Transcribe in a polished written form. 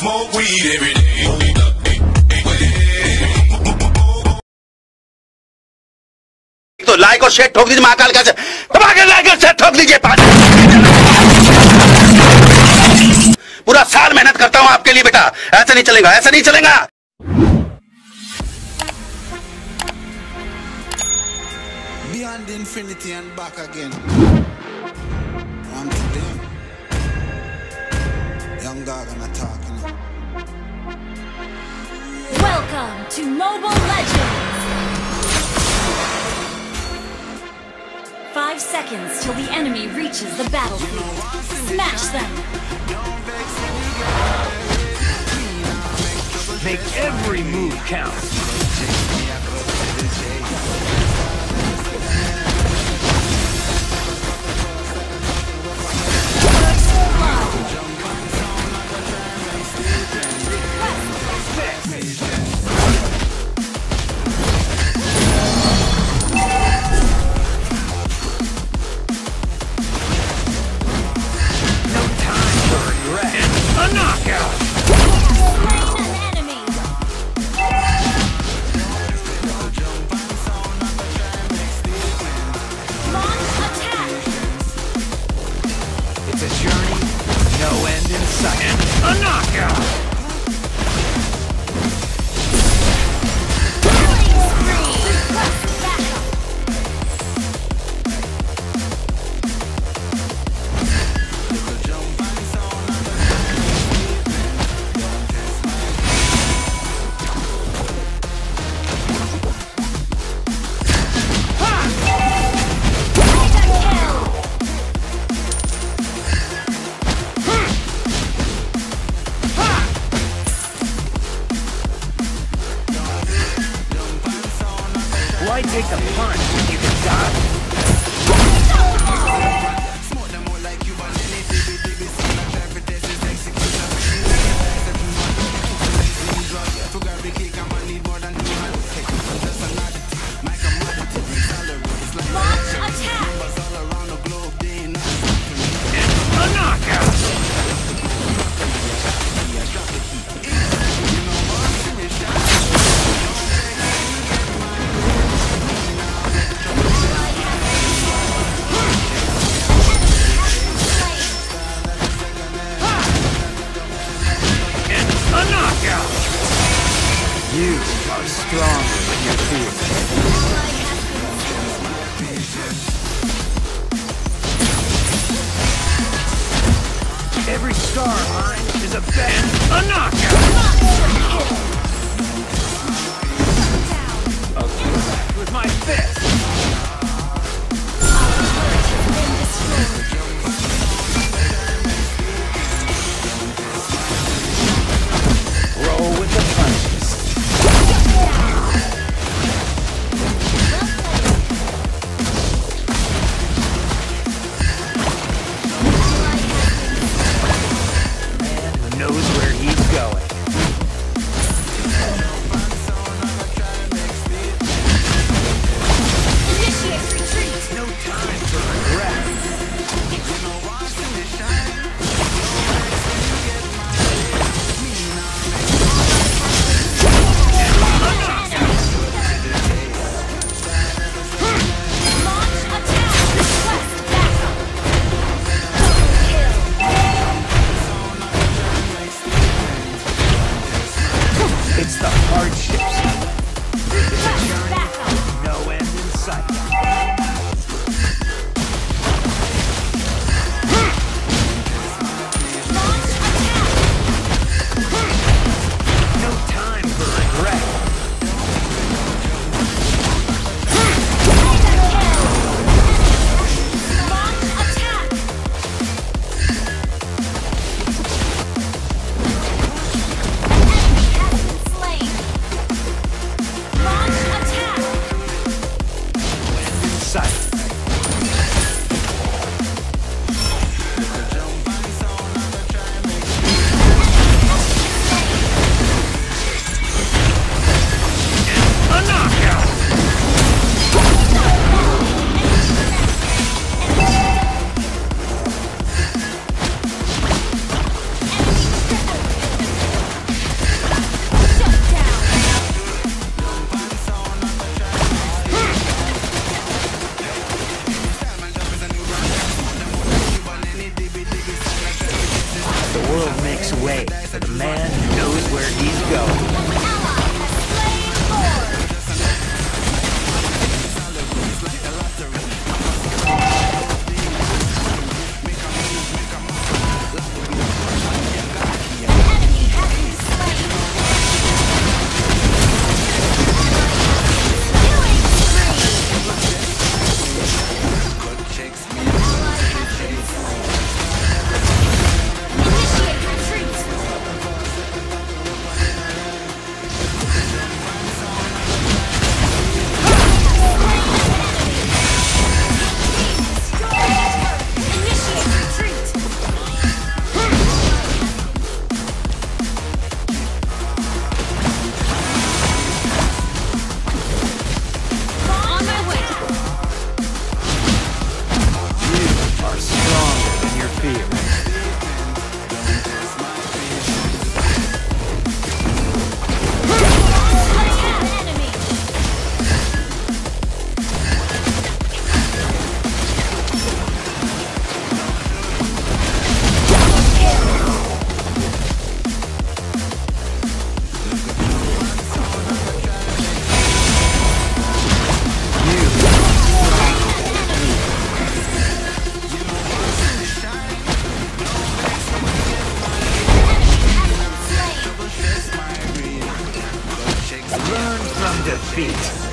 smoke weed every day. तो like और share ठोक दीजिए महाकाल का से लाइक और शेयर ठोक दीजिए। पूरा साल मेहनत करता हूं आपके लिए बेटा, ऐसा नहीं चलेगा, ऐसा नहीं चलेगा। Beyond infinity and back again. Once again. Young dog and attacking. Welcome to Mobile Legends. 5 seconds till the enemy reaches the battlefield. Smash them! Make every move count. Why take the punch if you can die? Smoke them all like you want any baby, every star line is a bend, a knockout. Okay. With my fist. Roll with the way, for the man who knows where he's going. Learn from defeat.